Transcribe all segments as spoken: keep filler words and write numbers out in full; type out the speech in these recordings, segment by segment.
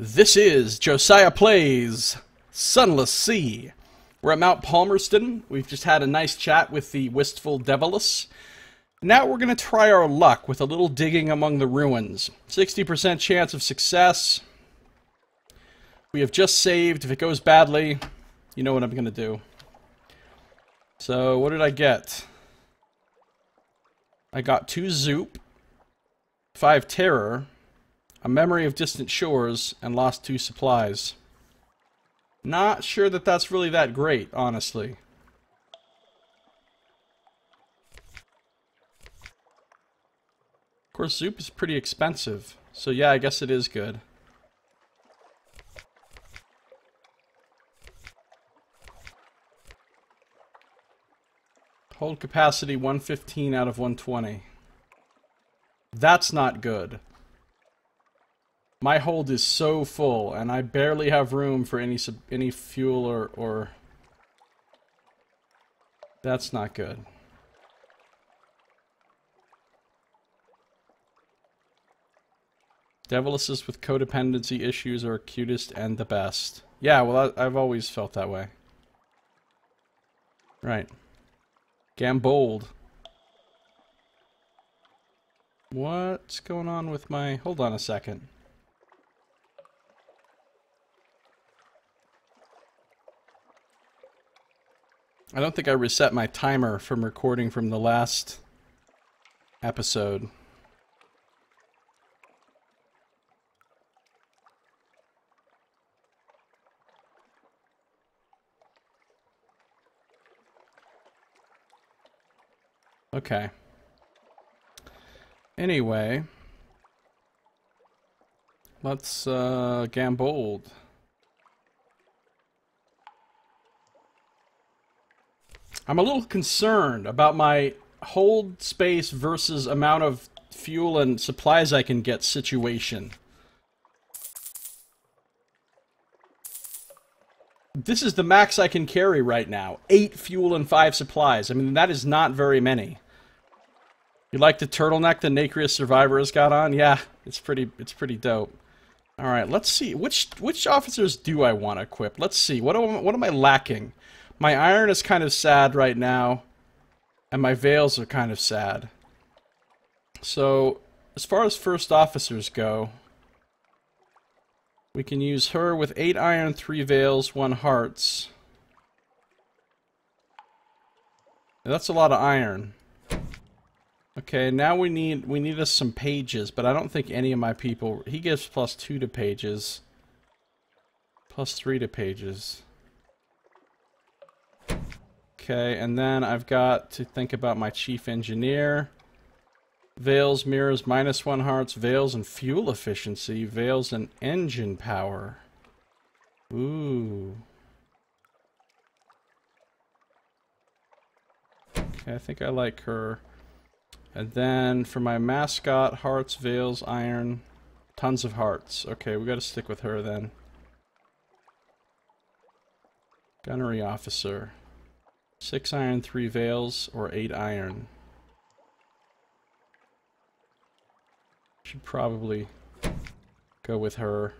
This is Josiah Plays Sunless Sea. We're at Mount Palmerston. We've just had a nice chat with the wistful Devilus. Now we're going to try our luck with a little digging among the ruins. sixty percent chance of success. We have just saved. If it goes badly, you know what I'm going to do. So, what did I get? I got two Zoop, five Terror, a memory of distant shores, and lost two supplies. Not sure that that's really that great, honestly. Of course, soup is pretty expensive, so yeah, I guess it is good. Hold capacity one fifteen out of one twenty. That's not good. My hold is so full, and I barely have room for any sub any fuel or, or... That's not good. Deviluses with codependency issues are cutest and the best. Yeah, well, I, I've always felt that way. Right. Gambold. What's going on with my... Hold on a second. I don't think I reset my timer from recording from the last episode. Okay. Anyway, let's uh, gambold. I'm a little concerned about my hold space versus amount of fuel and supplies I can get situation. This is the max I can carry right now. Eight fuel and five supplies. I mean, that is not very many. You like the turtleneck the Nacreous Survivor has got on? Yeah, it's pretty, it's pretty dope. Alright, let's see. Which, which officers do I want to equip? Let's see. What am, what am I lacking? My iron is kind of sad right now, and my veils are kind of sad. So, as far as first officers go, we can use her with eight iron, three veils, one hearts. Now, that's a lot of iron. Okay, now we need we need us some pages, but I don't think any of my people. He gives plus two to pages, plus three to pages. Okay, and then I've got to think about my chief engineer. Veils, mirrors, minus one hearts, veils and fuel efficiency, veils and engine power. Ooh. Okay, I think I like her. And then for my mascot, hearts, veils, iron, tons of hearts. Okay, we gotta stick with her then. Gunnery officer. Six iron, three veils, or eight iron. Should probably go with her.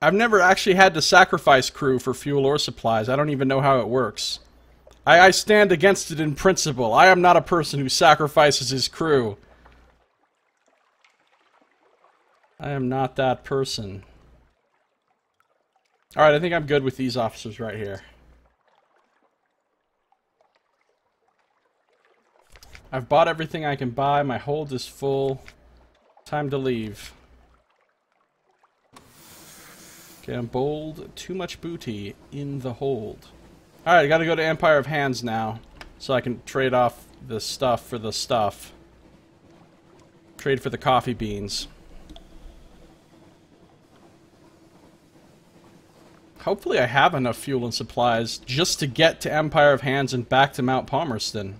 I've never actually had to sacrifice crew for fuel or supplies. I don't even know how it works. I, I stand against it in principle. I am not a person who sacrifices his crew. I am not that person. Alright, I think I'm good with these officers right here. I've bought everything I can buy. My hold is full. Time to leave. Okay, I'm bold. Too much booty in the hold. Alright, I gotta go to Empire of Hands now, so I can trade off the stuff for the stuff. Trade for the coffee beans. Hopefully I have enough fuel and supplies just to get to Empire of Hands and back to Mount Palmerston.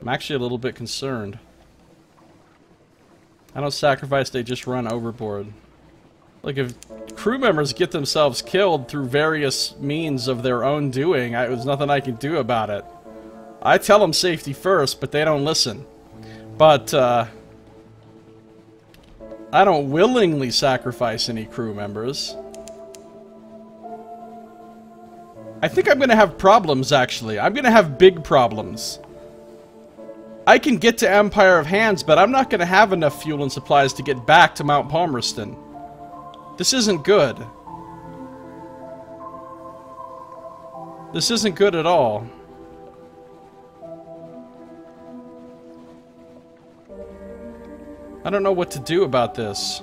I'm actually a little bit concerned. I don't sacrifice, they just run overboard. Like, if crew members get themselves killed through various means of their own doing, I, there's nothing I can do about it. I tell them safety first, but they don't listen. But, uh... I don't willingly sacrifice any crew members. I think I'm gonna have problems, actually. I'm gonna have big problems. I can get to Empire of Hands, but I'm not gonna have enough fuel and supplies to get back to Mount Palmerston. This isn't good. This isn't good at all. I don't know what to do about this.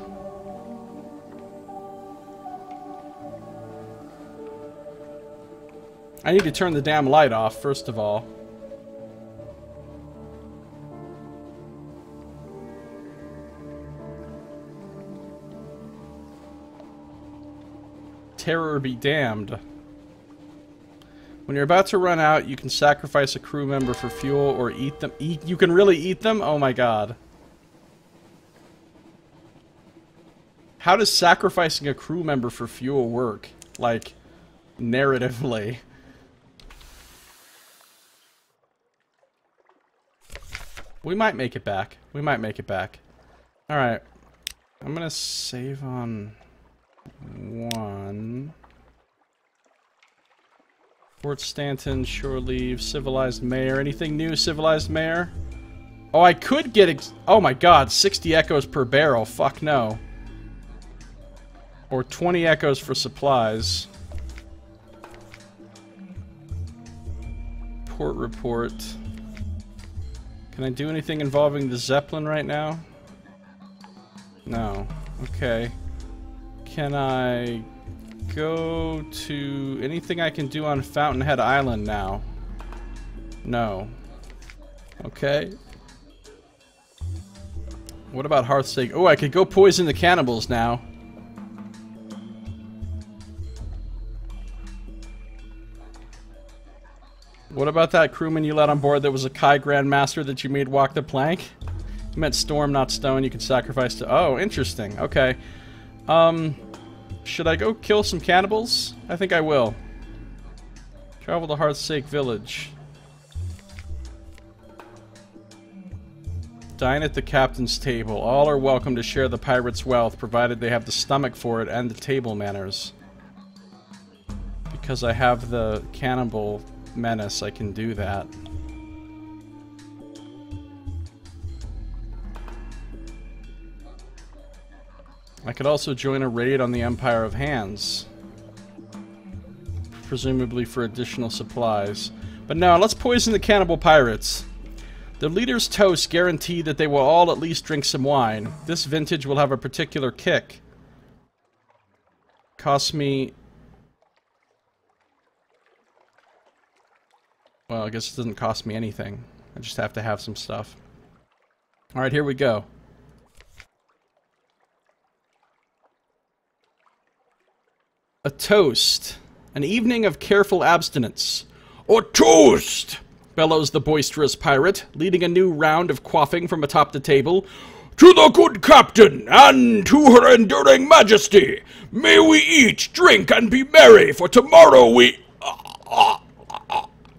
I need to turn the damn light off, first of all. Terror be damned. When you're about to run out, you can sacrifice a crew member for fuel or eat them. Eat, you can really eat them? Oh my god. How does sacrificing a crew member for fuel work? Like, narratively. We might make it back. We might make it back. Alright. I'm gonna save on one. Fort Stanton, Shore Leave, Civilized Mayor. Anything new, Civilized Mayor? Oh, I could get ex- oh my god, sixty echoes per barrel. Fuck no. Or twenty echoes for supplies. Port report. Can I do anything involving the Zeppelin right now? No. Okay. Can I go to anything I can do on Fountainhead Island now? No. Okay. What about Hearthsake? Oh, I could go poison the cannibals now. What about that crewman you let on board that was a Kai Grandmaster that you made walk the plank? You meant storm, not stone. You could sacrifice to... oh, interesting. Okay. Um... Should I go kill some cannibals? I think I will. Travel to Hearthsake Village. Dine at the captain's table. All are welcome to share the pirate's wealth, provided they have the stomach for it and the table manners. Because I have the cannibal... menace, I can do that. I could also join a raid on the Empire of Hands. Presumably for additional supplies. But no, let's poison the cannibal pirates. The leader's toasts guarantee that they will all at least drink some wine. This vintage will have a particular kick. Cost me... well, I guess it doesn't cost me anything. I just have to have some stuff. Alright, here we go. A toast. An evening of careful abstinence. A toast! Bellows the boisterous pirate, leading a new round of quaffing from atop the table. To the good captain, and to her enduring majesty! May we eat, drink, and be merry, for tomorrow we...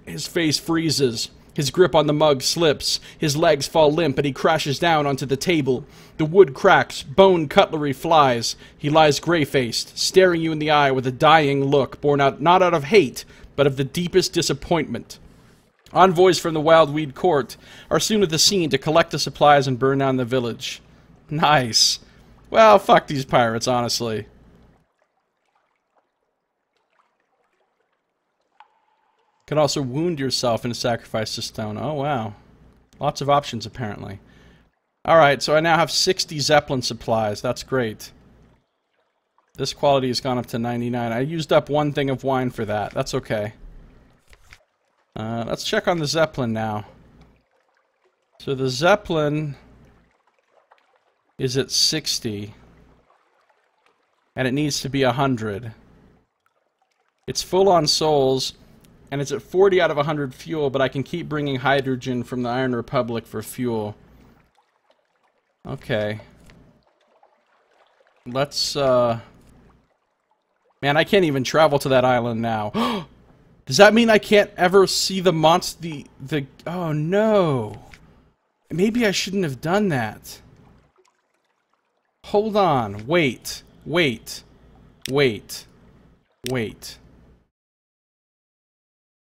his face freezes. His grip on the mug slips. His legs fall limp and he crashes down onto the table. The wood cracks. Bone cutlery flies. He lies gray-faced, staring you in the eye with a dying look, born out not out of hate, but of the deepest disappointment. Envoys from the Wild Weed Court are soon at the scene to collect the supplies and burn down the village. Nice. Well, fuck these pirates, honestly. Could also wound yourself in a sacrifice to stone. Oh, wow. Lots of options, apparently. Alright, so I now have sixty Zeppelin supplies. That's great. This quality has gone up to ninety-nine. I used up one thing of wine for that. That's okay. Uh, let's check on the Zeppelin now. So the Zeppelin is at sixty. And it needs to be one hundred. It's full on souls. And it's at forty out of one hundred fuel, but I can keep bringing hydrogen from the Iron Republic for fuel. Okay. Let's, uh... man, I can't even travel to that island now. Does that mean I can't ever see the monster... the... the... oh, no! Maybe I shouldn't have done that. Hold on. Wait. Wait. Wait. Wait.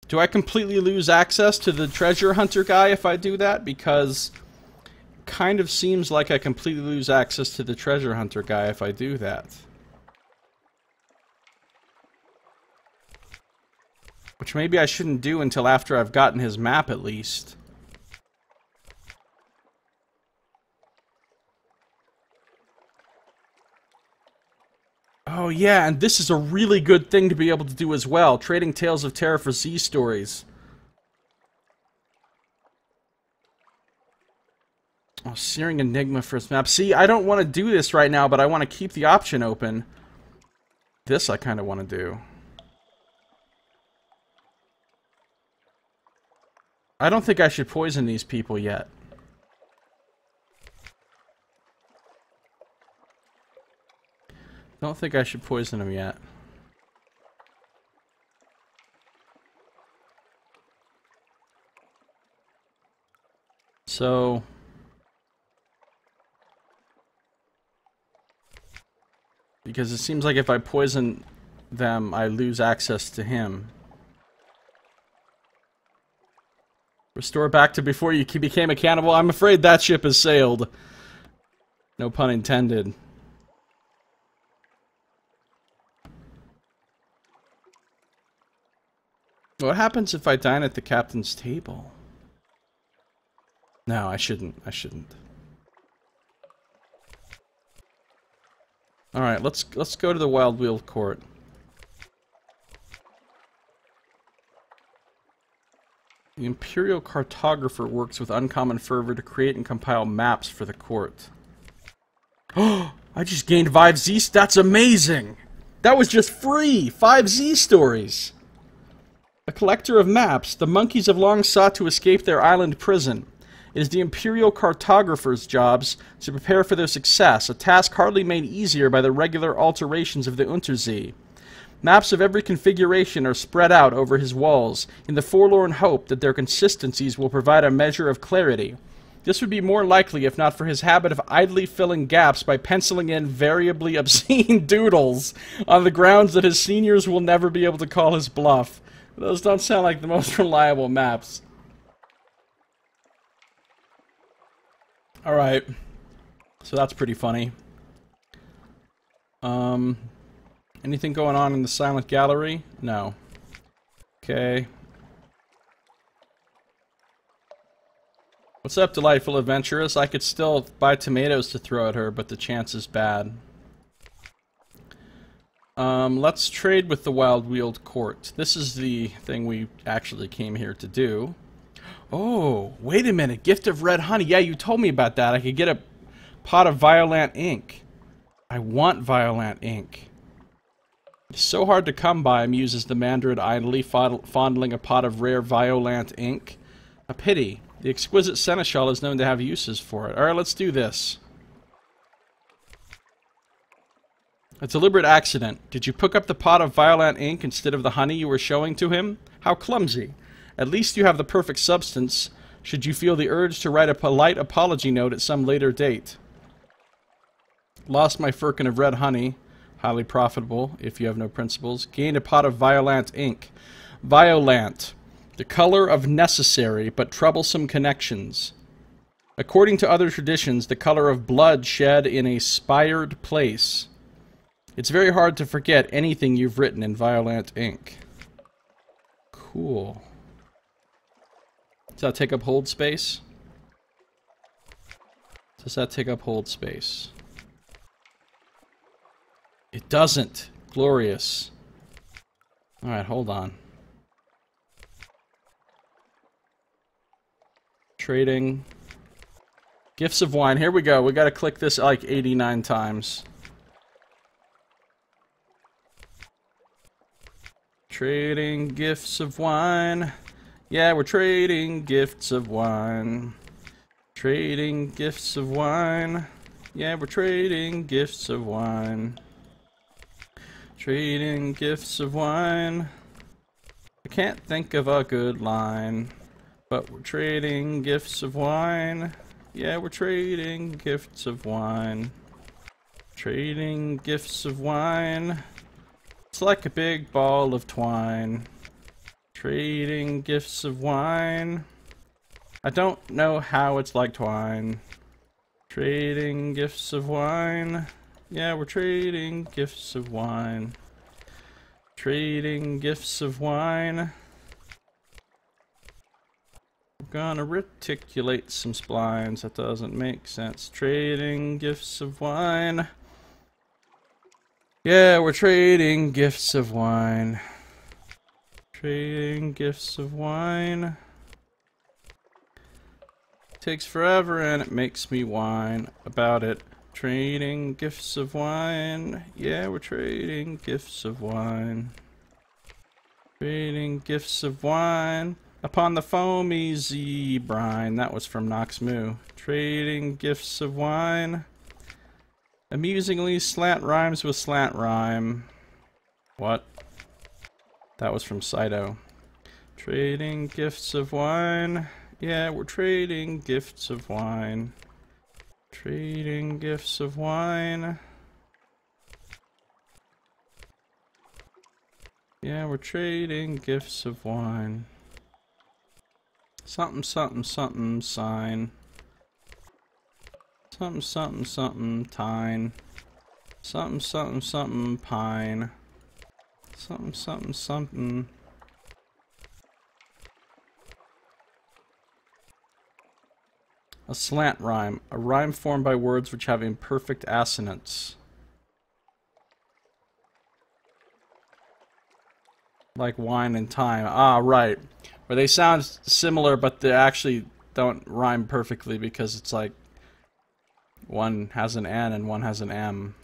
Do I completely lose access to the treasure hunter guy if I do that? Because it kind of seems like I completely lose access to the treasure hunter guy if I do that. Which maybe I shouldn't do until after I've gotten his map, at least. Oh yeah, and this is a really good thing to be able to do as well. Trading Tales of Terror for Z-Stories. Oh, Searing Enigma for his map. See, I don't want to do this right now, but I want to keep the option open. This I kind of want to do. I don't think I should poison these people yet. Don't think I should poison them yet. So... because it seems like if I poison them, I lose access to him. Restore back to before you became a cannibal. I'm afraid that ship has sailed. No pun intended. What happens if I dine at the captain's table? No, I shouldn't. I shouldn't. All right, let's let's go to the Wild Weed Court. The Imperial Cartographer works with uncommon fervor to create and compile maps for the court. Oh, I just gained five Z. That's amazing! That was just free! five Z stories! A collector of maps, the monkeys have long sought to escape their island prison. It is the Imperial Cartographer's jobs to prepare for their success, a task hardly made easier by the regular alterations of the Unterzee. Maps of every configuration are spread out over his walls, in the forlorn hope that their consistencies will provide a measure of clarity. This would be more likely if not for his habit of idly filling gaps by penciling in variably obscene doodles, on the grounds that his seniors will never be able to call his bluff. Those don't sound like the most reliable maps. Alright. So that's pretty funny. Um... Anything going on in the silent gallery? No. Okay. What's up, delightful adventuress? I could still buy tomatoes to throw at her, but the chance is bad. Um, let's trade with the Wild Weed Court. This is the thing we actually came here to do. Oh, wait a minute. Gift of Red Honey. Yeah, you told me about that. I could get a pot of Violant Ink. I want Violant Ink. So hard to come by, muses the mandarin idly, fondling a pot of rare Violant Ink. A pity. The exquisite seneschal is known to have uses for it. Alright, let's do this. A deliberate accident. Did you pick up the pot of Violant Ink instead of the honey you were showing to him? How clumsy. At least you have the perfect substance, should you feel the urge to write a polite apology note at some later date. Lost my firkin of red honey. Highly profitable, if you have no principles. Gained a pot of Violant Ink. Violant. The color of necessary but troublesome connections. According to other traditions, the color of blood shed in a spired place. It's very hard to forget anything you've written in Violant Ink. Cool. Does that take up hold space? Does that take up hold space? It doesn't. Glorious. Alright, hold on. Trading. Gifts of wine. Here we go. We gotta click this like eighty-nine times. Trading gifts of wine. Yeah, we're trading gifts of wine. Trading gifts of wine. Yeah, we're trading gifts of wine. Trading gifts of wine. I can't think of a good line, but we're trading gifts of wine. Yeah, we're trading gifts of wine. Trading gifts of wine. It's like a big ball of twine. Trading gifts of wine. I don't know how it's like twine. Trading gifts of wine. Yeah, we're trading gifts of wine. Trading gifts of wine. I'm gonna reticulate some splines. That doesn't make sense. Trading gifts of wine. Yeah, we're trading gifts of wine. Trading gifts of wine. Takes forever and it makes me whine about it. Trading gifts of wine. Yeah, we're trading gifts of wine. Trading gifts of wine. Upon the foamy Z brine. That was from Noxmoo. Trading gifts of wine. Amusingly, slant rhymes with slant rhyme. What? That was from Saito. Trading gifts of wine. Yeah, we're trading gifts of wine. Trading gifts of wine. Yeah, we're trading gifts of wine. Something, something, something, sign. Something, something, something, tine. Something, something, something, pine. Something, something, something. A slant rhyme. A rhyme formed by words which have imperfect assonance. Like wine and time. Ah, right. Where they sound similar, but they actually don't rhyme perfectly because it's like one has an N and one has an M.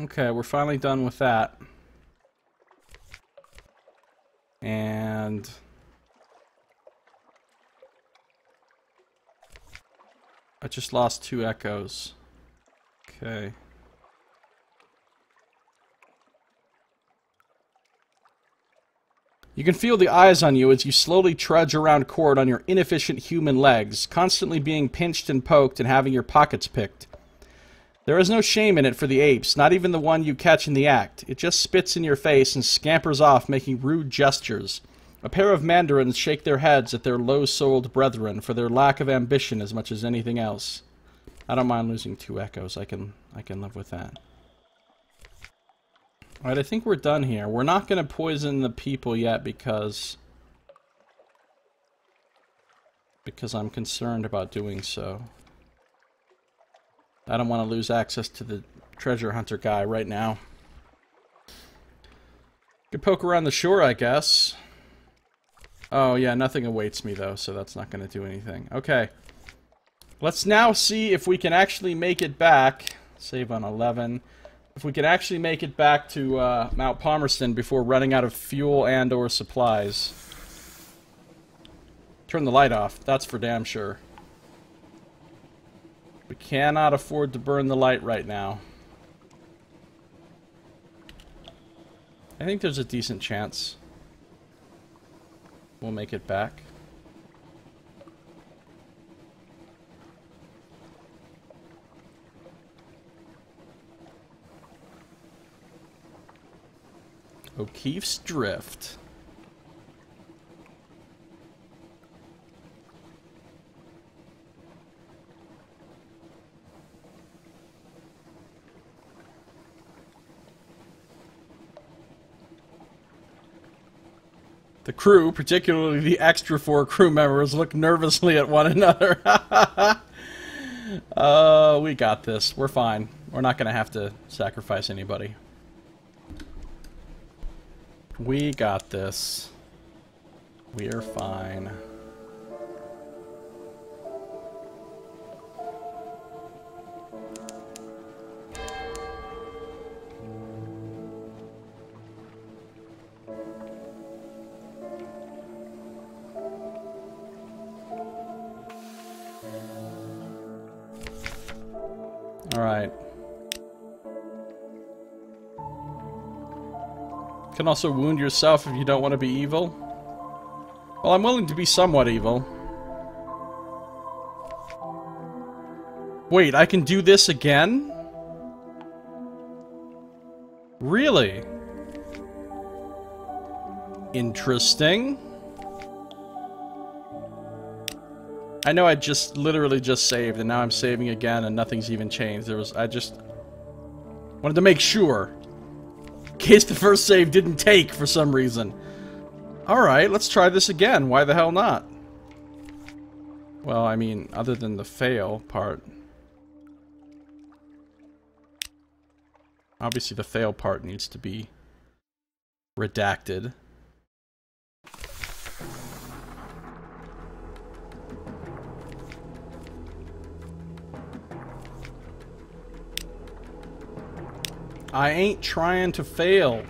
Okay, we're finally done with that. And I just lost two echoes. Okay. You can feel the eyes on you as you slowly trudge around court on your inefficient human legs, constantly being pinched and poked and having your pockets picked. There is no shame in it for the apes, not even the one you catch in the act. It just spits in your face and scampers off, making rude gestures. A pair of mandarins shake their heads at their low-souled brethren for their lack of ambition as much as anything else. I don't mind losing two echoes. I can, I can live with that. Alright, I think we're done here. We're not going to poison the people yet because... Because I'm concerned about doing so. I don't want to lose access to the treasure hunter guy right now. Could poke around the shore, I guess. Oh yeah, nothing awaits me though, so that's not going to do anything. Okay. Let's now see if we can actually make it back. Save on eleven. If we can actually make it back to uh, Mount Palmerston before running out of fuel and or supplies. Turn the light off. That's for damn sure. We cannot afford to burn the light right now. I think there's a decent chance we'll make it back. O'Keefe's Drift. The crew, particularly the extra four crew members, look nervously at one another. uh, we got this. We're fine. We're not going to have to sacrifice anybody. We got this. We're fine. Can also wound yourself if you don't want to be evil. Well, I'm willing to be somewhat evil. Wait, I can do this again? Really? Interesting. I know I just literally just saved, and now I'm saving again, and nothing's even changed. There was I just wanted to make sure, in case the first save didn't take for some reason. All right, let's try this again. Why the hell not? Well, I mean, other than the fail part. Obviously, the fail part needs to be redacted. I ain't trying to fail.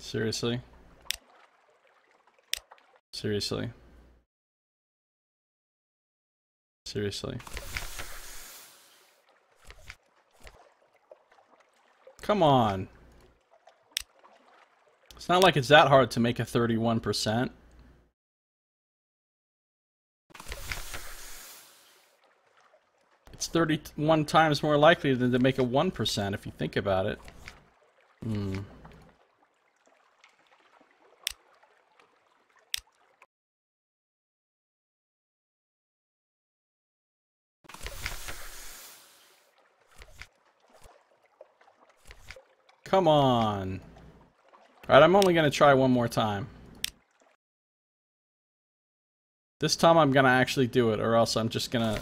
Seriously? Seriously? Seriously? Come on. It's not like it's that hard to make a thirty-one percent. It's thirty-one times more likely than to make a one percent if you think about it. Hmm. Come on. Alright, I'm only going to try one more time. This time I'm going to actually do it, or else I'm just going to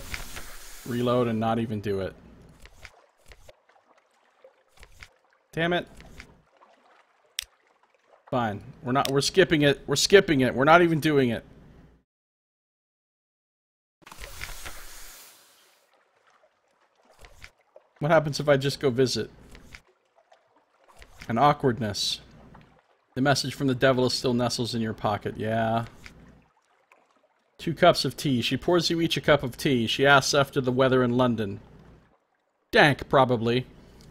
reload and not even do it. Damn it. Fine. We're not we're skipping it. We're skipping it. We're not even doing it. What happens if I just go visit? An awkwardness. The message from the devil is still nestles in your pocket. Yeah. Two cups of tea. She pours you each a cup of tea. She asks after the weather in London. Dank, probably.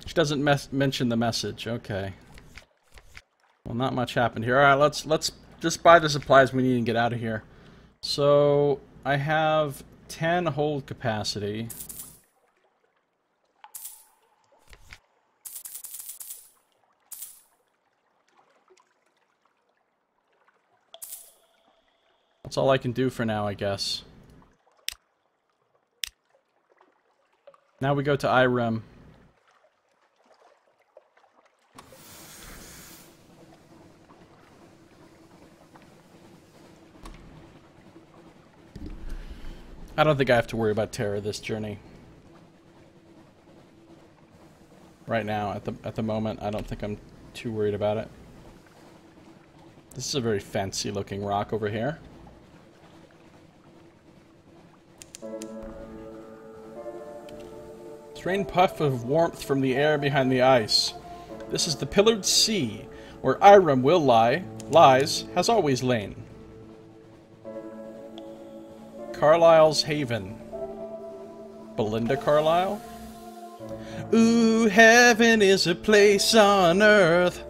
She doesn't mes- mention the message. Okay. Well, not much happened here. All right, let's let's just buy the supplies we need and get out of here. So I have ten hold capacity. That's all I can do for now, I guess. Now we go to Irem. I don't think I have to worry about terror this journey. Right now, at the at the moment, I don't think I'm too worried about it. This is a very fancy looking rock over here. Strange puff of warmth from the air behind the ice. This is the pillared sea, where Irem will lie, lies, has always lain. Carlisle's Haven. Belinda Carlisle? Ooh, heaven is a place on earth.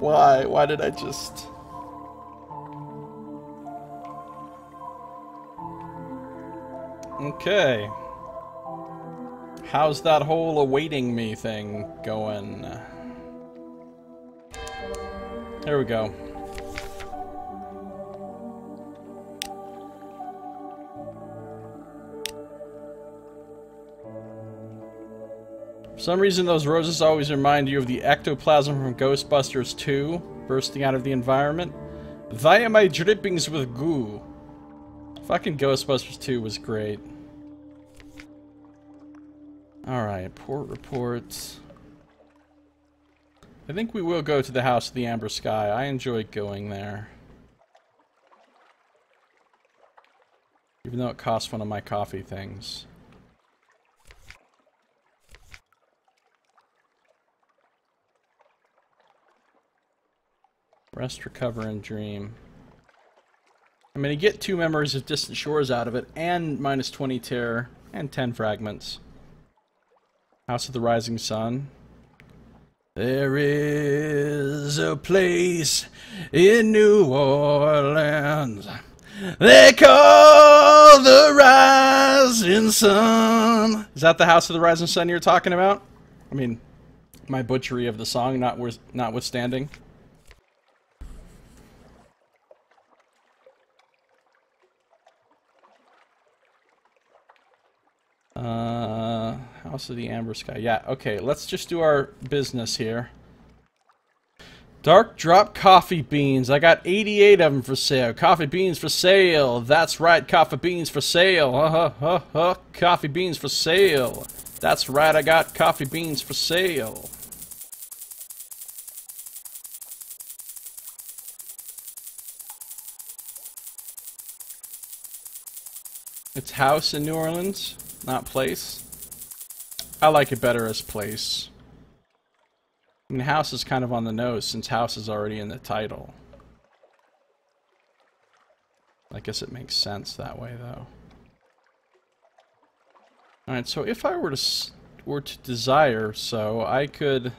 Why? Why did I just... Okay. How's that whole awaiting me thing going? There we go. For some reason, those roses always remind you of the ectoplasm from Ghostbusters two bursting out of the environment. Why am I drippings with goo? Fucking Ghostbusters two was great. Alright, port reports. I think we will go to the House of the Amber Sky. I enjoy going there. Even though it costs one of my coffee things. Rest, recover, and dream. I'm going to get two memories of distant shores out of it, and minus twenty terror, and ten fragments. House of the Rising Sun. There is a place in New Orleans they call the Rising Sun. Is that the House of the Rising Sun you're talking about? I mean, my butchery of the song not worth, notwithstanding. Uh, House of the Amber Sky. Yeah, okay, let's just do our business here. Dark drop coffee beans. I got eighty-eight of them for sale. Coffee beans for sale. That's right, coffee beans for sale. Uh huh, huh, huh. Coffee beans for sale. That's right, I got coffee beans for sale. It's house in New Orleans. Not place. I like it better as place. I mean, house is kind of on the nose since house is already in the title. I guess it makes sense that way, though. Alright, so if I were to s were to desire so, I could...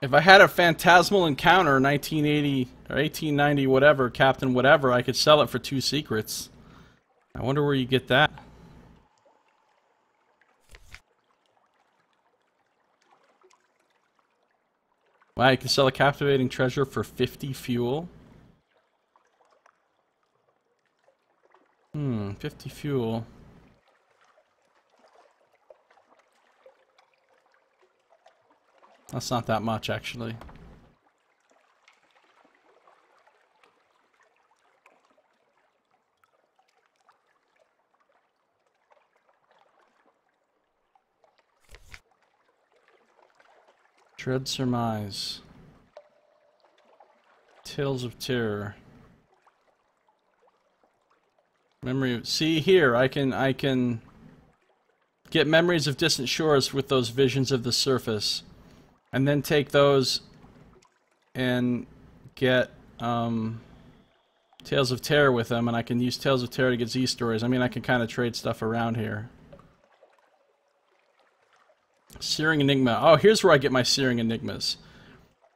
If I had a phantasmal encounter in nineteen eighty or eighteen ninety, whatever, Captain whatever, I could sell it for two secrets. I wonder where you get that. Wow, you can sell a captivating treasure for fifty fuel. Hmm, fifty fuel. That's not that much, actually. Dread Surmise. Tales of Terror. Memory of... See here, I can... I can... get memories of distant shores with those visions of the surface. And then take those and get um, Tales of Terror with them, and I can use Tales of Terror to get Z stories. I mean, I can kind of trade stuff around here. Searing Enigma. Oh, here's where I get my Searing Enigmas.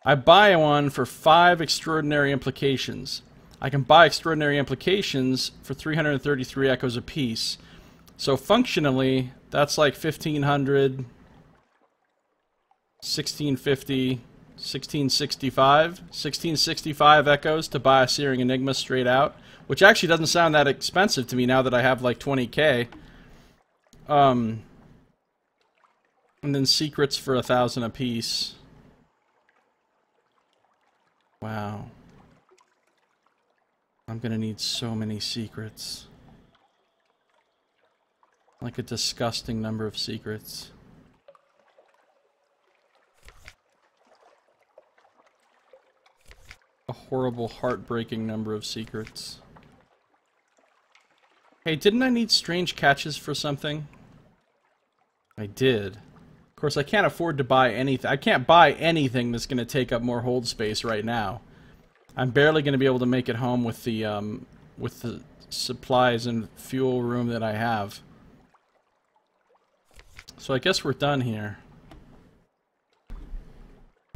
I buy one for five Extraordinary Implications. I can buy Extraordinary Implications for three hundred thirty-three echoes apiece. So functionally, that's like fifteen hundred... sixteen fifty, sixteen sixty-five, sixteen sixty-five echoes to buy a Searing Enigma straight out, which actually doesn't sound that expensive to me now that I have like twenty K. Um, and then secrets for a thousand apiece. Wow, I'm gonna need so many secrets, like a disgusting number of secrets. A horrible, heartbreaking number of secrets. Hey, didn't I need strange catches for something? I did. Of course, I can't afford to buy anything. I can't buy anything that's going to take up more hold space right now. I'm barely going to be able to make it home with the um, with the supplies and fuel room that I have. So I guess we're done here.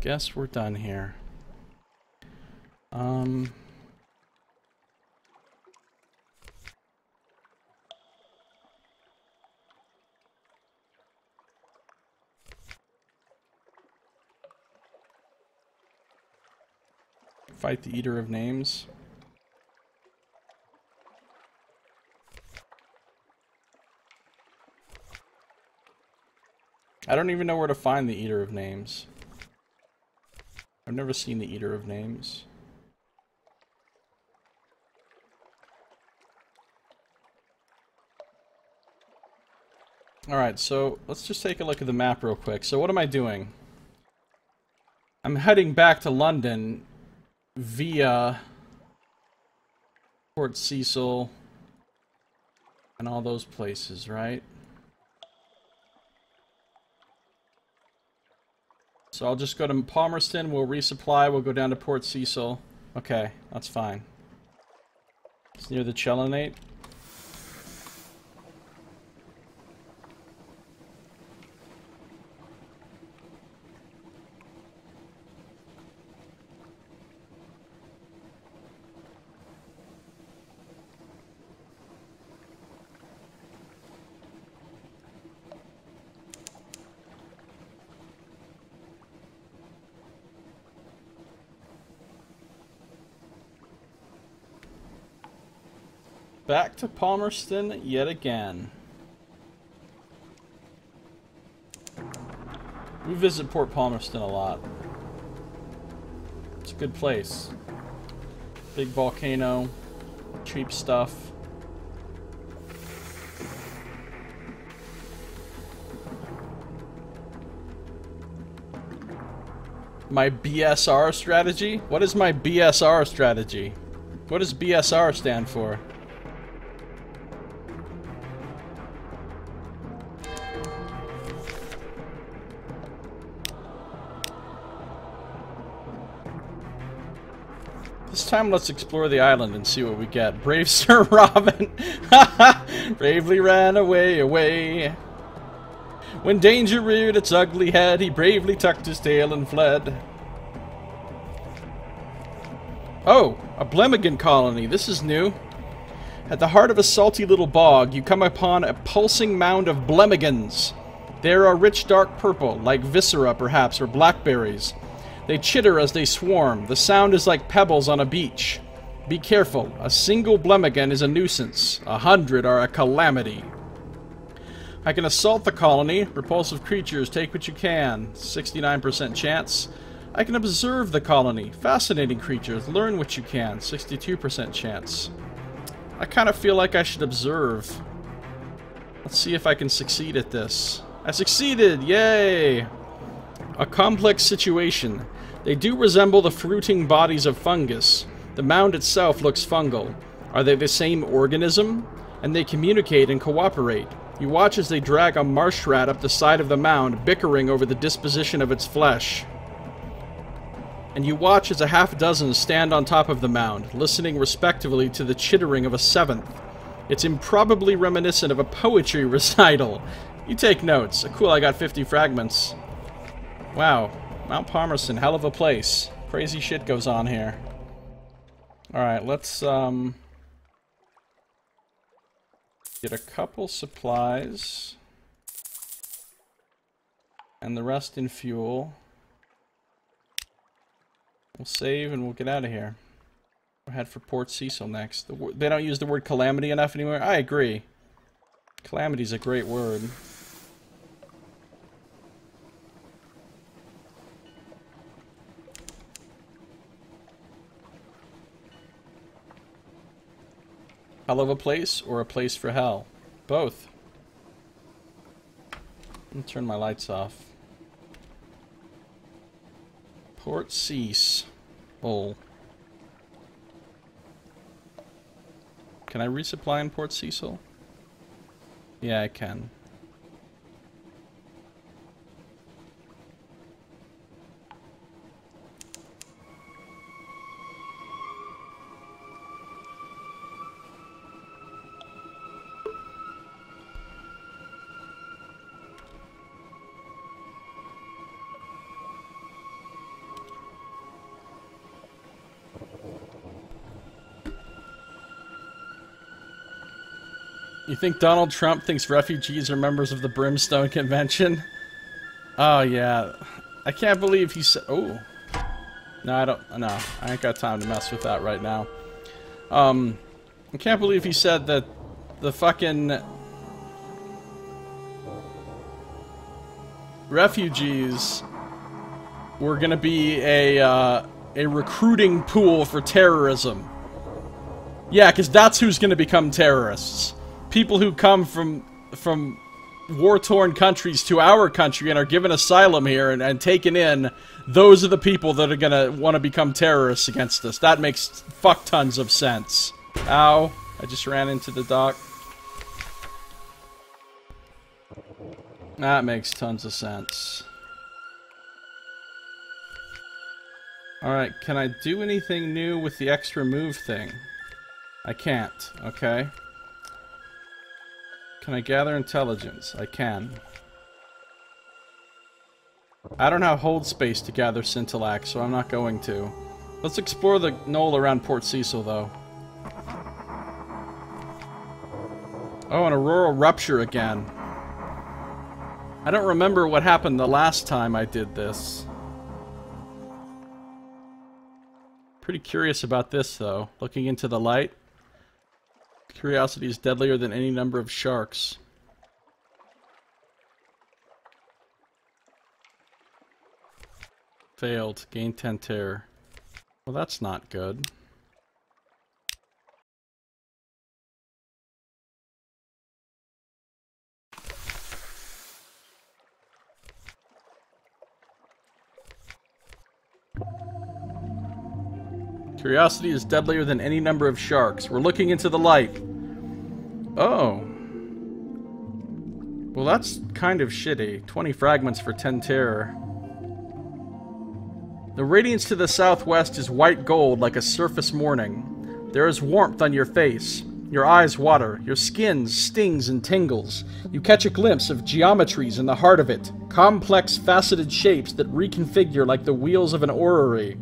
Guess we're done here. Um, fight the Eater of Names. I don't even know where to find the Eater of Names. I've never seen the Eater of Names. Alright, so let's just take a look at the map real quick. So what am I doing? I'm heading back to London via Port Cecil, and all those places, right? So I'll just go to Palmerston, we'll resupply, we'll go down to Port Cecil. Okay, that's fine. It's near the Chelonate. Back to Palmerston yet again. We visit Port Palmerston a lot. It's a good place. Big volcano, cheap stuff. My B S R strategy? What is my B S R strategy? What does B S R stand for? Time, let's explore the island and see what we get. Brave Sir Robin bravely ran away, away. When danger reared its ugly head, he bravely tucked his tail and fled. Oh, a Blemigan colony. This is new. At the heart of a salty little bog, you come upon a pulsing mound of Blemigans. They are rich dark purple, like viscera perhaps, or blackberries. They chitter as they swarm. The sound is like pebbles on a beach. Be careful. A single Blemigan is a nuisance. A hundred are a calamity. I can assault the colony. Repulsive creatures, take what you can. sixty-nine percent chance. I can observe the colony. Fascinating creatures, learn what you can. sixty-two percent chance. I kind of feel like I should observe. Let's see if I can succeed at this. I succeeded! Yay! A complex situation. They do resemble the fruiting bodies of fungus. The mound itself looks fungal. Are they the same organism? And they communicate and cooperate. You watch as they drag a marsh rat up the side of the mound, bickering over the disposition of its flesh. And you watch as a half dozen stand on top of the mound, listening respectively to the chittering of a seventh. It's improbably reminiscent of a poetry recital. You take notes. Cool, I got fifty fragments. Wow. Mount Palmerston, hell of a place. Crazy shit goes on here. Alright, let's um, get a couple supplies and the rest in fuel. We'll save and we'll get out of here. We'll head for Port Cecil next. The, they don't use the word calamity enough anymore? I agree. Calamity's a great word. Hell of a place, or a place for hell? Both. I'm gonna turn my lights off. Port Cecil. Oh. Can I resupply in Port Cecil? Yeah, I can. You think Donald Trump thinks refugees are members of the Brimstone Convention? Oh, yeah. I can't believe he said... Oh. No, I don't... No, I ain't got time to mess with that right now. Um, I can't believe he said that the fucking... refugees were gonna be a, uh, a recruiting pool for terrorism. Yeah, because that's who's gonna become terrorists. People who come from from war-torn countries to our country and are given asylum here and, and taken in, those are the people that are gonna want to become terrorists against us. That makes fuck tons of sense. Ow. I just ran into the dock. That makes tons of sense. Alright, can I do anything new with the extra move thing? I can't, okay. Can I gather intelligence? I can. I don't have hold space to gather Scintillac, so I'm not going to. Let's explore the knoll around Port Cecil, though. Oh, an auroral rupture again. I don't remember what happened the last time I did this. Pretty curious about this, though. Looking into the light. Curiosity is deadlier than any number of sharks. Failed. Gain ten terror. Well, that's not good. Curiosity is deadlier than any number of sharks. We're looking into the light. Oh. Well, that's kind of shitty. twenty fragments for ten terror. The radiance to the southwest is white gold like a surface morning. There is warmth on your face. Your eyes water. Your skin stings and tingles. You catch a glimpse of geometries in the heart of it. Complex faceted shapes that reconfigure like the wheels of an orrery.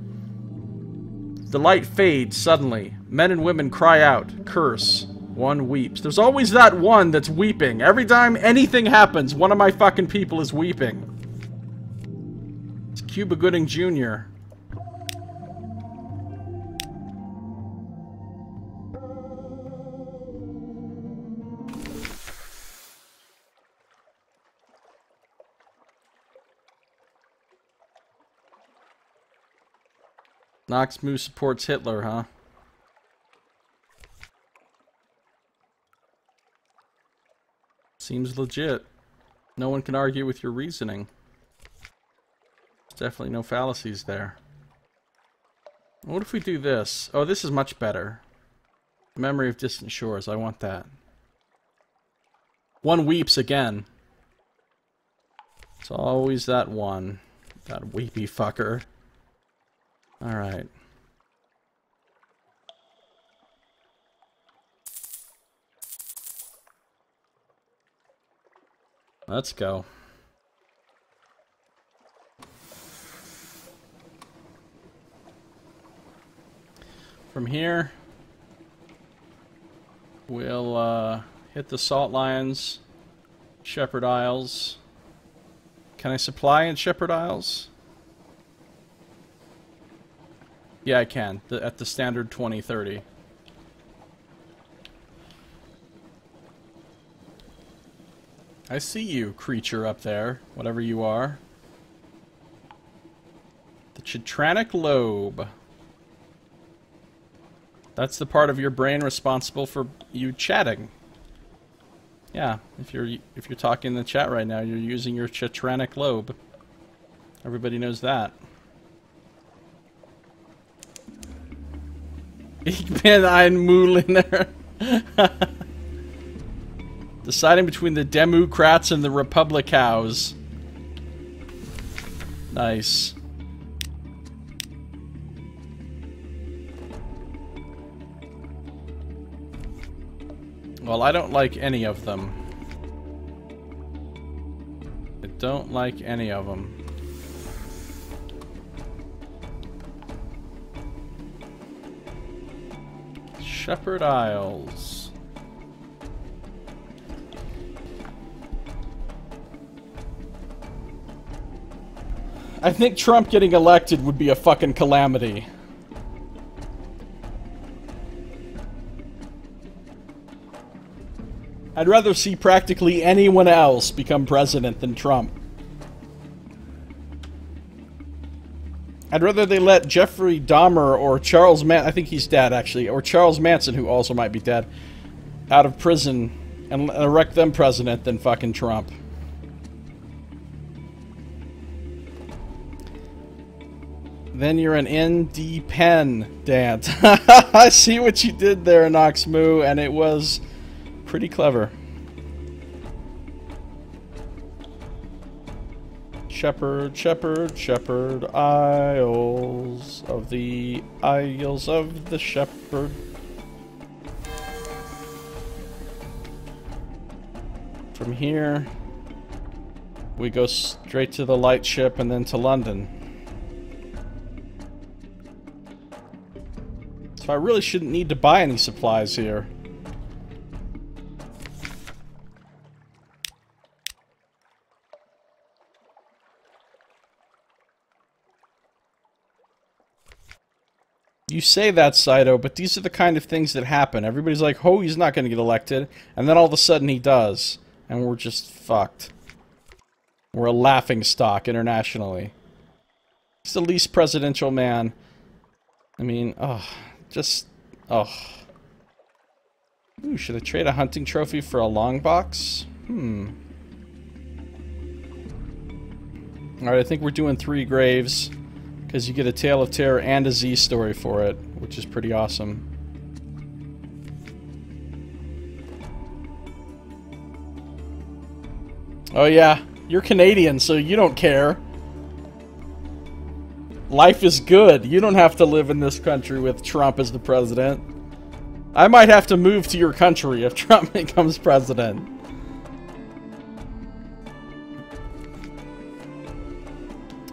The light fades suddenly. Men and women cry out, curse. One weeps. There's always that one that's weeping. Every time anything happens, one of my fucking people is weeping. It's Cuba Gooding Junior Noxmu supports Hitler, huh? Seems legit. No one can argue with your reasoning. There's definitely no fallacies there. What if we do this? Oh, this is much better. Memory of Distant Shores. I want that. One weeps again. It's always that one. That weepy fucker. Alright. Let's go. From here, we'll uh, hit the Salt Lions, Shepherd Isles. Can I supply in Shepherd Isles? Yeah, I can. The, at the standard twenty thirty. I see you, creature up there, whatever you are. The Chitranic Lobe. That's the part of your brain responsible for you chatting. Yeah, if you're if you're talking in the chat right now, you're using your Chitranic Lobe. Everybody knows that. Ich bin ein Mouliner. Deciding between the Democrats and the Republic House. Nice. Well, I don't like any of them. I don't like any of them. Shepherd Isles. I think Trump getting elected would be a fucking calamity. I'd rather see practically anyone else become president than Trump. I'd rather they let Jeffrey Dahmer or Charles Man- I think he's dead, actually. Or Charles Manson, who also might be dead, out of prison and elect them president than fucking Trump. Then you're an independent. I see what you did there, Noxmu, and it was pretty clever. Shepherd, Shepherd, Shepherd Isles of the Isles of the Shepherd. From here, we go straight to the lightship and then to London. So I really shouldn't need to buy any supplies here. You say that, Saito, but these are the kind of things that happen. Everybody's like, oh, he's not going to get elected. And then all of a sudden he does. And we're just fucked. We're a laughingstock internationally. He's the least presidential man. I mean, oh, just, oh. Ooh, should I trade a hunting trophy for a long box? Hmm. Alright, I think we're doing three graves. Because you get a Tale of Terror and a Z story for it, which is pretty awesome. Oh yeah, you're Canadian, so you don't care. Life is good. You don't have to live in this country with Trump as the president. I might have to move to your country if Trump becomes president.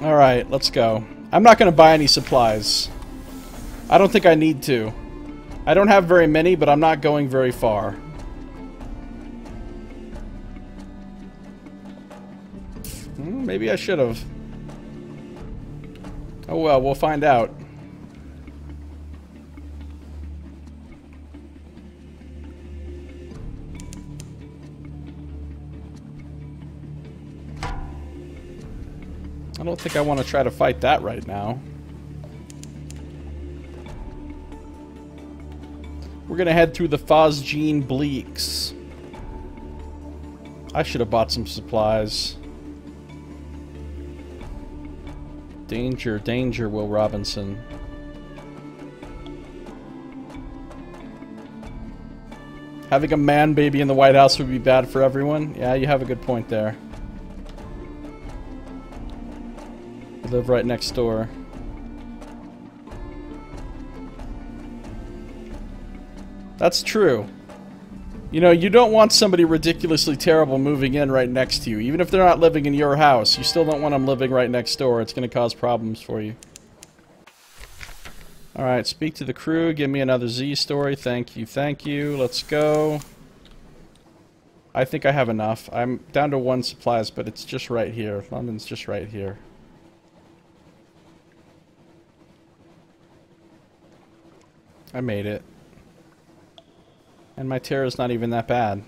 Alright, let's go. I'm not going to buy any supplies. I don't think I need to. I don't have very many, but I'm not going very far. Hmm, maybe I should have. Oh well, we'll find out. I don't think I want to try to fight that right now. We're going to head through the Phosgene Bleaks. I should have bought some supplies. Danger, danger, Will Robinson. Having a man baby in the White House would be bad for everyone. Yeah, you have a good point there. Live right next door. That's true. You know, you don't want somebody ridiculously terrible moving in right next to you. Even if they're not living in your house, you still don't want them living right next door. It's going to cause problems for you. Alright, speak to the crew. Give me another Z story. Thank you, thank you. Let's go. I think I have enough. I'm down to one supplies, but it's just right here. London's just right here. I made it. And my terror's not even that bad.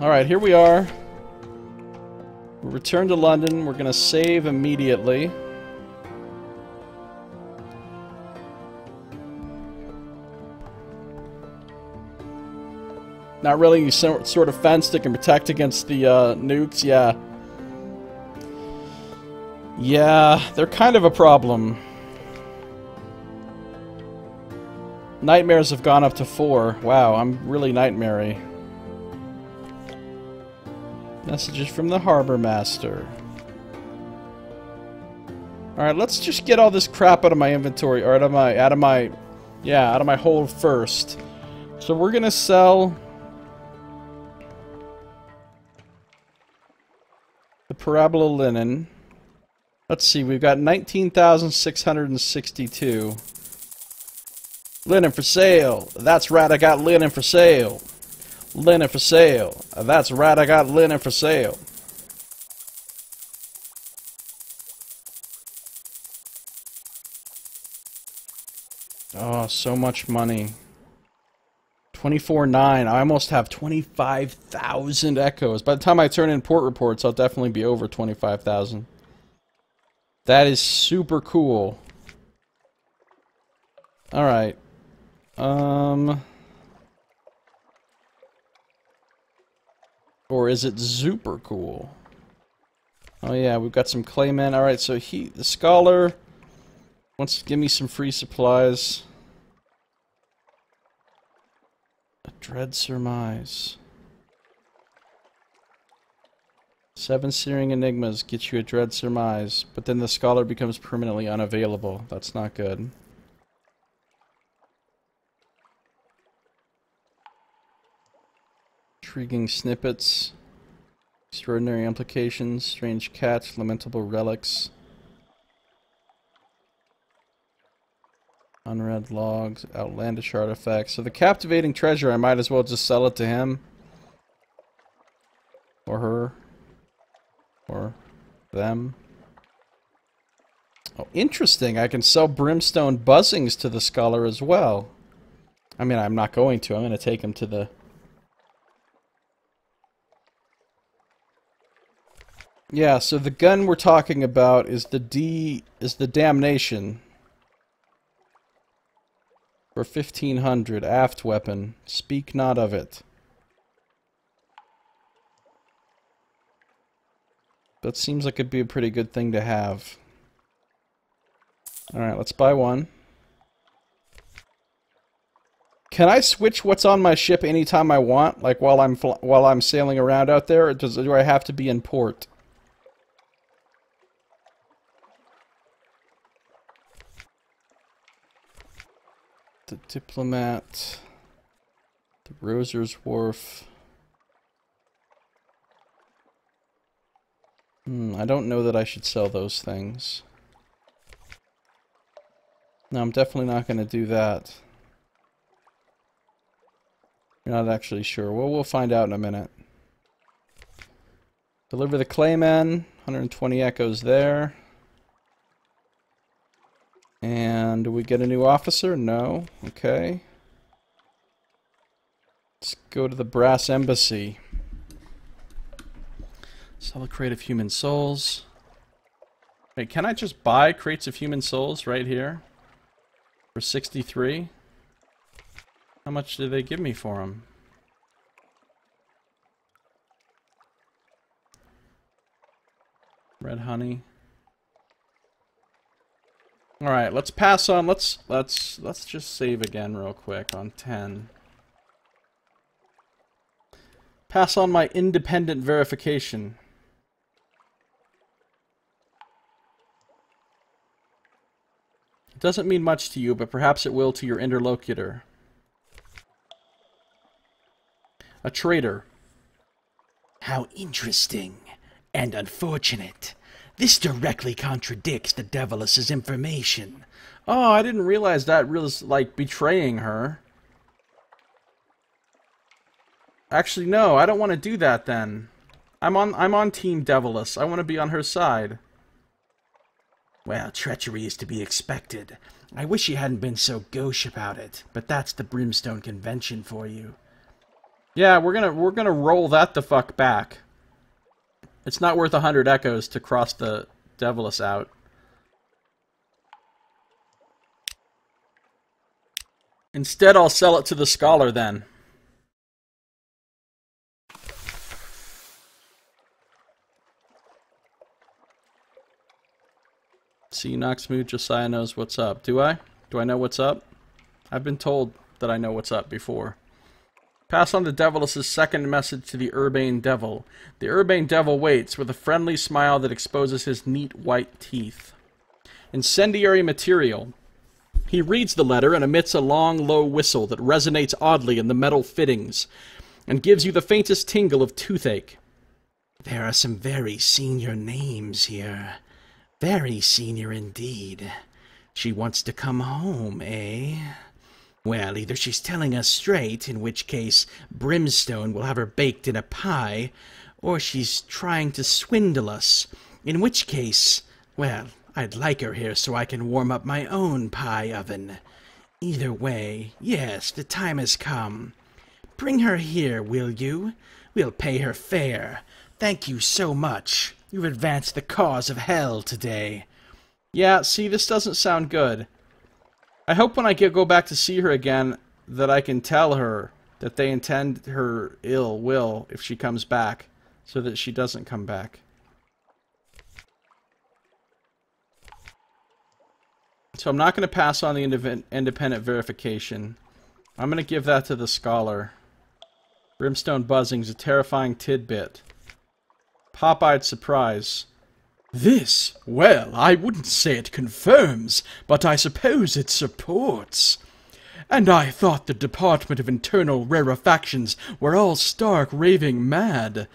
Alright, here we are. We return to London. We're gonna save immediately. Not really any sort of fence that can protect against the uh, nukes, yeah. Yeah, they're kind of a problem. Nightmares have gone up to four. Wow, I'm really nightmare-y. Messages from the Harbor Master. Alright, let's just get all this crap out of my inventory, or out of my, out of my, yeah, out of my hold first. So we're gonna sell Parabola linen. Let's see, we've got nineteen thousand six hundred sixty-two. Linen for sale. That's right, I got linen for sale. Linen for sale. That's right, I got linen for sale. Oh, so much money. twenty-four nine. I almost have twenty-five thousand echoes. By the time I turn in port reports, I'll definitely be over twenty-five thousand. That is super cool. Alright. Um. Or is it super cool? Oh yeah, we've got some claymen. Alright, so he, the scholar, wants to give me some free supplies. A dread surmise. Seven searing enigmas get you a dread surmise, but then the scholar becomes permanently unavailable. That's not good. Intriguing snippets, extraordinary implications, strange cats, lamentable relics, unread logs, outlandish artifacts. So the captivating treasure, I might as well just sell it to him or her or them. Oh, interesting. I can sell brimstone buzzings to the scholar as well. I mean, I'm not going to. I'm going to take him to the... Yeah, so the gun we're talking about is the D is the damnation for fifteen hundred aft weapon. Speak not of it. That seems like it'd be a pretty good thing to have. All right, let's buy one. Can I switch what's on my ship anytime I want? Like while I'm fl while I'm sailing around out there, or does do I have to be in port? The Diplomat, the Roser's Wharf. Hmm, I don't know that I should sell those things. No, I'm definitely not going to do that. You're not actually sure. Well, we'll find out in a minute. Deliver the Clayman, one hundred twenty echoes there. And do we get a new officer? No. Okay. Let's go to the Brass Embassy. Sell a crate of human souls. Wait, can I just buy crates of human souls right here? For sixty-three? How much do they give me for them? Red honey. All right, let's pass on. Let's let's let's just save again real quick on ten. Pass on my independent verification. It doesn't mean much to you, but perhaps it will to your interlocutor. A traitor. How interesting and unfortunate. This directly contradicts the Deviless's information. Oh, I didn't realize that was, like, betraying her. Actually, no, I don't want to do that, then. I'm on, I'm on Team Deviless. I want to be on her side. Well, treachery is to be expected. I wish you hadn't been so gauche about it, but that's the Brimstone Convention for you. Yeah, we're gonna, we're gonna roll that the fuck back. It's not worth a hundred echoes to cross the Devilous out. Instead, I'll sell it to the scholar then. See, Noxmood, Josiah knows what's up. Do I? Do I know what's up? I've been told that I know what's up before. Pass on the Deviless's second message to the Urbane Devil. The Urbane Devil waits with a friendly smile that exposes his neat white teeth. Incendiary material. He reads the letter and emits a long, low whistle that resonates oddly in the metal fittings and gives you the faintest tingle of toothache. There are some very senior names here. Very senior indeed. She wants to come home, eh? Well, either she's telling us straight, in which case Brimstone will have her baked in a pie, or she's trying to swindle us, in which case, well, I'd like her here so I can warm up my own pie oven. Either way, yes, the time has come. Bring her here, will you? We'll pay her fair. Thank you so much. You've advanced the cause of hell today. Yeah, see, this doesn't sound good. I hope when I get, go back to see her again that I can tell her that they intend her ill will if she comes back, so that she doesn't come back. So I'm not going to pass on the independ independent verification. I'm going to give that to the scholar. Brimstone buzzing's a terrifying tidbit. Pop-eyed surprise. This, well, I wouldn't say it confirms, but I suppose it supports. And I thought the Department of Internal Rarefactions were all stark raving mad.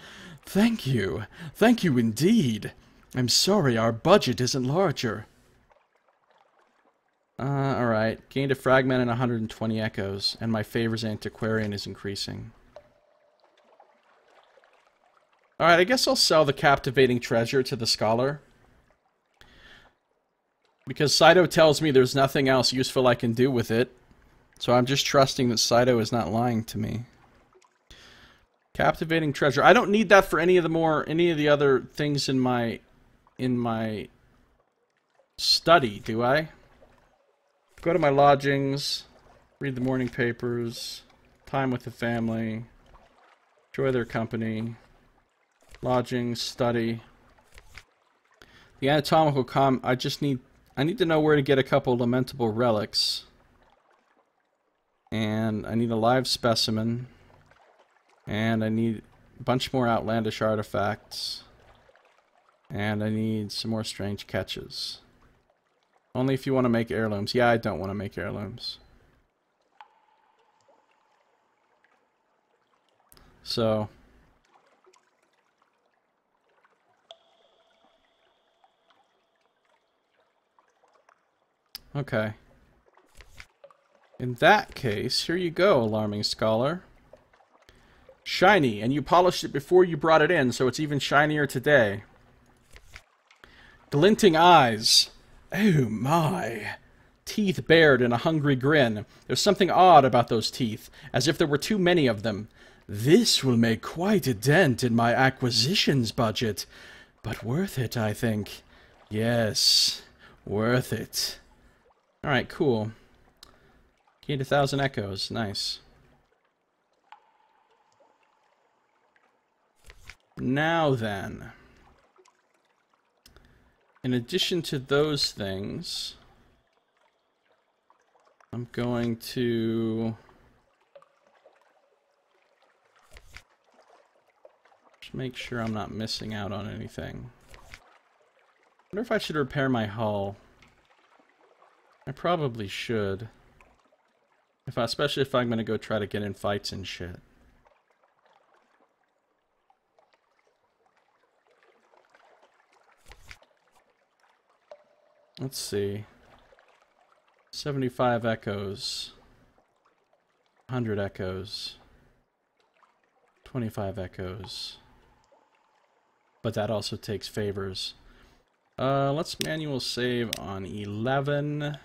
Thank you. Thank you indeed. I'm sorry our budget isn't larger. Uh, alright. Gained a fragment and one hundred twenty echoes, and my favors antiquarian is increasing. Alright, I guess I'll sell the captivating treasure to the scholar. Because Saito tells me there's nothing else useful I can do with it. So I'm just trusting that Saito is not lying to me. Captivating treasure. I don't need that for any of the more any of the other things in my in my study, do I? Go to my lodgings, read the morning papers, time with the family, enjoy their company. Lodgings, study. The anatomical com. I just need. I need to know where to get a couple lamentable relics. And I need a live specimen. And I need a bunch more outlandish artifacts. And I need some more strange catches. Only if you want to make heirlooms. Yeah, I don't want to make heirlooms. So. Okay. In that case, here you go, alarming scholar. Shiny, and you polished it before you brought it in, so it's even shinier today. Glinting eyes. Oh my. Teeth bared in a hungry grin. There's something odd about those teeth, as if there were too many of them. This will make quite a dent in my acquisitions budget, but worth it, I think. Yes, worth it. Alright, cool. Gained a thousand echoes. Nice. Now then. In addition to those things, I'm going to... just make sure I'm not missing out on anything. I wonder if I should repair my hull. I probably should. If I, especially if I'm going to go try to get in fights and shit. Let's see. seventy-five echoes. one hundred echoes. twenty-five echoes. But that also takes favors. Uh, let's manual save on eleven...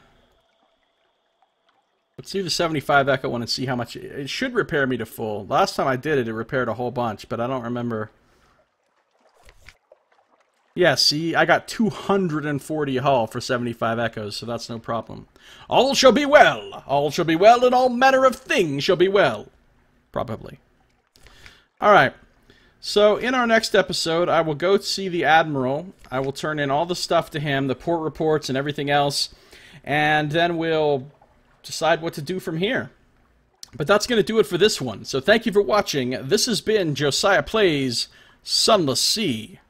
Let's do the seventy-five echo one and see how much... It should repair me to full. Last time I did it, it repaired a whole bunch, but I don't remember... Yeah, see? I got two hundred forty hull for seventy-five echoes, so that's no problem. All shall be well! All shall be well, and all manner of things shall be well. Probably. Alright. So, in our next episode, I will go see the Admiral. I will turn in all the stuff to him, the port reports and everything else, and then we'll... decide what to do from here. But that's going to do it for this one. So thank you for watching. This has been Josiah Plays Sunless Sea.